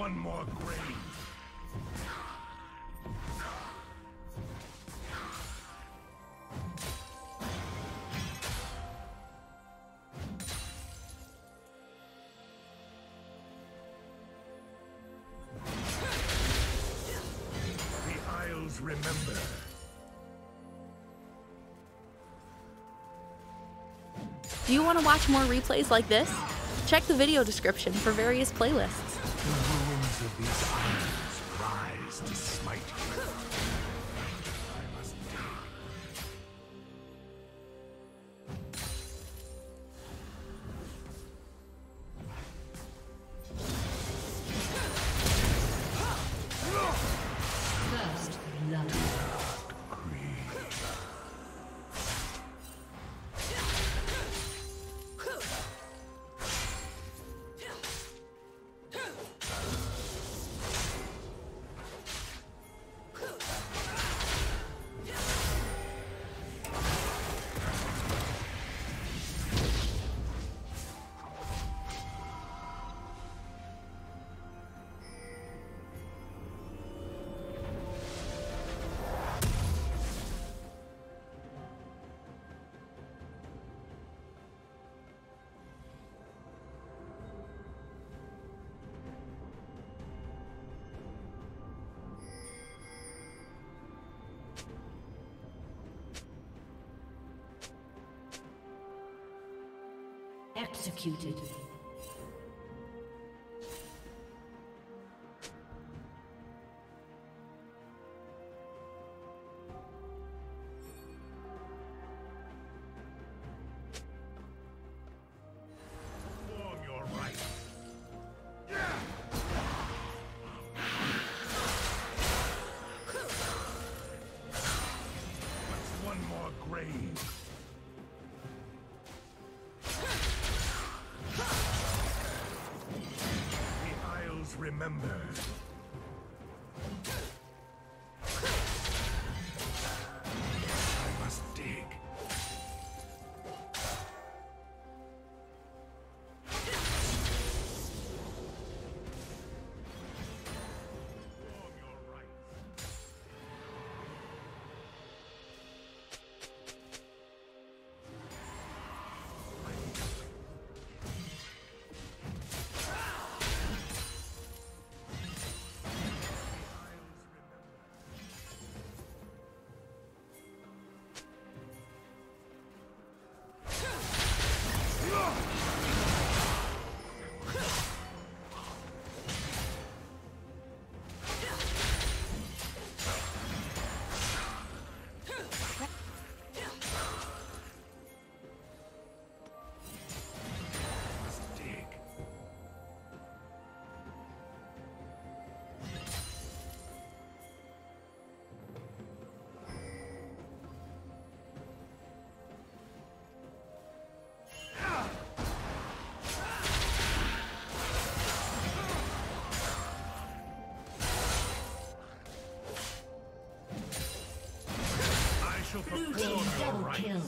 one more grave. Remember. Do you want to watch more replays like this? Check the video description for various playlists. The ruins of these islands rise to smite you. I must executed. Remember. I must dig. Blue team double kill.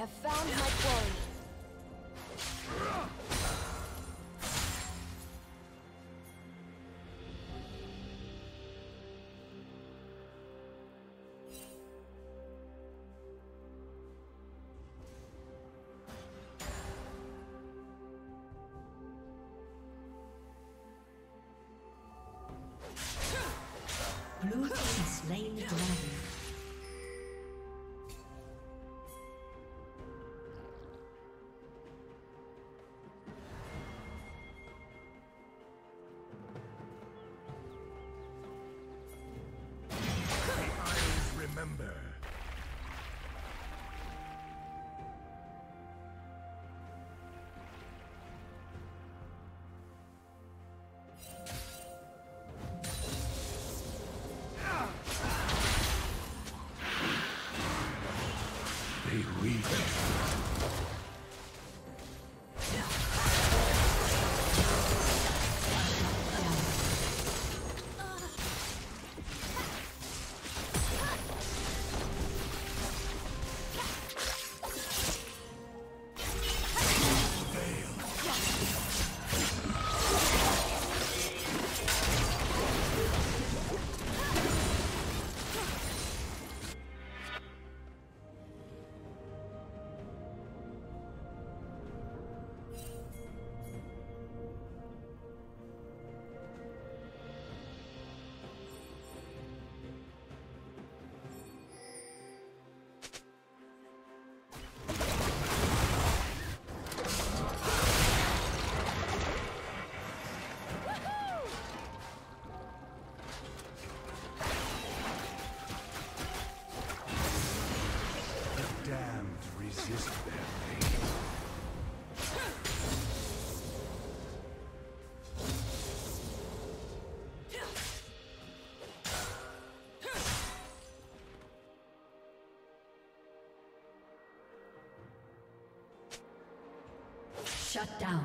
have found my quarry. Blue team slain the dragon. Shut down.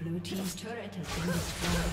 Blue team's turret has been destroyed.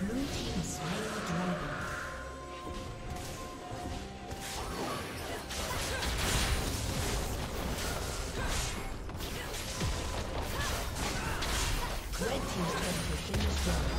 Blue team slain the dragon. Red team's turret has been destroyed.